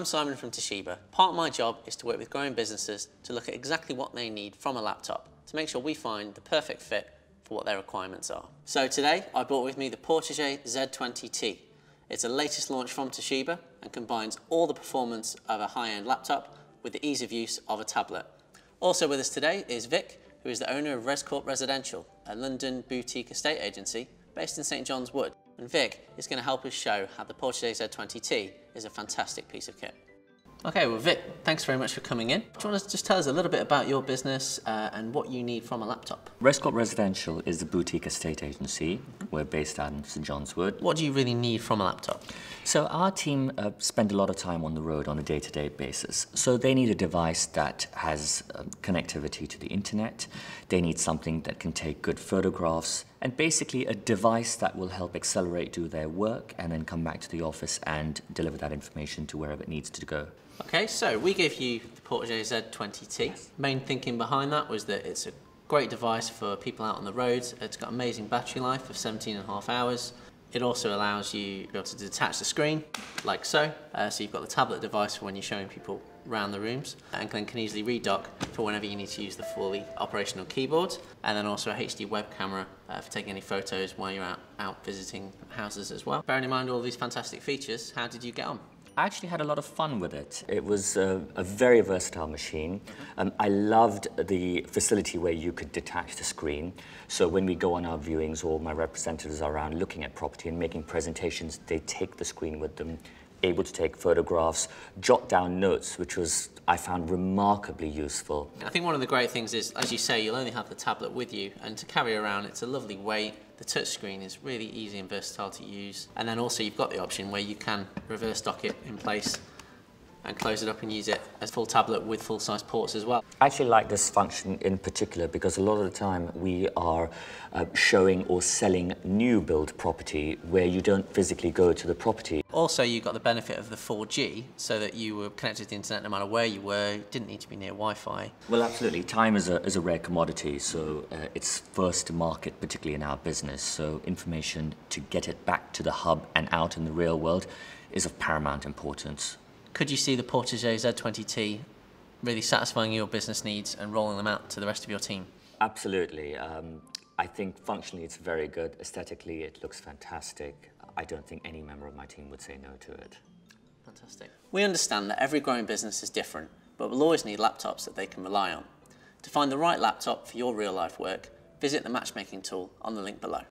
I'm Simon from Toshiba. Part of my job is to work with growing businesses to look at exactly what they need from a laptop to make sure we find the perfect fit for what their requirements are. So today I brought with me the Portégé Z20T. It's the latest launch from Toshiba and combines all the performance of a high-end laptop with the ease of use of a tablet. Also with us today is Vic, who is the owner of Rescorp Residential, a London boutique estate agency based in St. John's Wood. And Vic is going to help us show how the Portégé Z20T is a fantastic piece of kit. Okay, well Vic, thanks very much for coming in. Do you want to just tell us a little bit about your business and what you need from a laptop? Rescorp Residential is the boutique estate agency. We're based out in St. John's Wood. What do you really need from a laptop? So our team spend a lot of time on the road on a day-to-day basis. So they need a device that has connectivity to the internet. They need something that can take good photographs and basically a device that will help accelerate do their work and then come back to the office and deliver that information to wherever it needs to go. Okay, so we gave you the Portégé Z20T. Yes. Main thinking behind that was that it's a great device for people out on the roads. It's got amazing battery life of 17.5 hours. It also allows you to be able to detach the screen, like so. So you've got the tablet device for when you're showing people around the rooms, and can easily redock for whenever you need to use the fully operational keyboard. And then also a HD web camera for taking any photos while you're out visiting houses as well. Bearing in mind all these fantastic features, how did you get on? I actually had a lot of fun with it. It was a very versatile machine. I loved the facility where you could detach the screen. So when we go on our viewings, all my representatives are around looking at property and making presentations, they take the screen with them, able to take photographs, jot down notes, which was, I found, remarkably useful. I think one of the great things is, as you say, you'll only have the tablet with you, and to carry around, it's a lovely weight. The touch screen is really easy and versatile to use. And then also you've got the option where you can reverse dock it in place and close it up and use it as full tablet with full-size ports as well. I actually like this function in particular because a lot of the time we are showing or selling new build property where you don't physically go to the property. Also, you got the benefit of the 4G so that you were connected to the internet no matter where you were. You didn't need to be near Wi-Fi. Well, absolutely. Time is a rare commodity, so it's first to market, particularly in our business. So information to get it back to the hub and out in the real world is of paramount importance. Could you see the Portégé Z20T really satisfying your business needs and rolling them out to the rest of your team? Absolutely. I think functionally it's very good. Aesthetically it looks fantastic. I don't think any member of my team would say no to it. Fantastic. We understand that every growing business is different, but we'll always need laptops that they can rely on. To find the right laptop for your real-life work, visit the matchmaking tool on the link below.